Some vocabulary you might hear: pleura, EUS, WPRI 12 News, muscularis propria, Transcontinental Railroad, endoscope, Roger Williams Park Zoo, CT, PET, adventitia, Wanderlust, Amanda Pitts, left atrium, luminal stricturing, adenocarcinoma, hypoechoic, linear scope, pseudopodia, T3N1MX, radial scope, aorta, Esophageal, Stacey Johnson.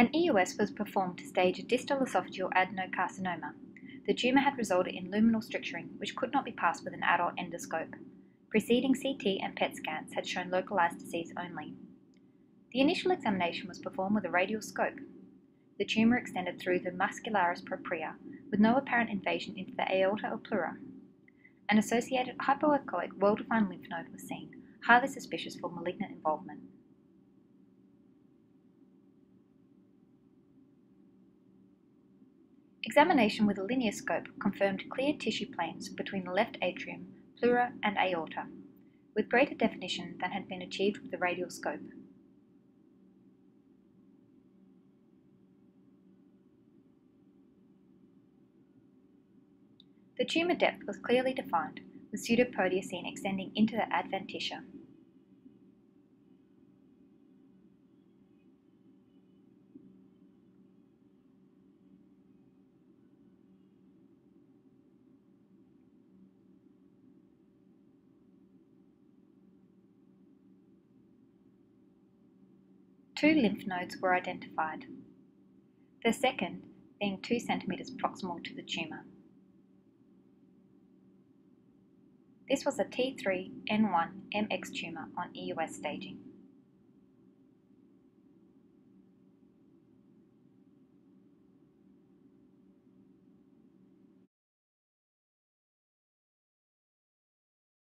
An EUS was performed to stage a distal esophageal adenocarcinoma. The tumour had resulted in luminal stricturing, which could not be passed with an adult endoscope. Preceding CT and PET scans had shown localised disease only. The initial examination was performed with a radial scope. The tumour extended through the muscularis propria, with no apparent invasion into the aorta or pleura. An associated hypoechoic, well-defined lymph node was seen, highly suspicious for malignant involvement. Examination with a linear scope confirmed clear tissue planes between the left atrium, pleura and aorta, with greater definition than had been achieved with the radial scope. The tumour depth was clearly defined, with pseudopodia seen extending into the adventitia. Two lymph nodes were identified, the second being 2 cm proximal to the tumour. This was a T3N1MX tumour on EUS staging.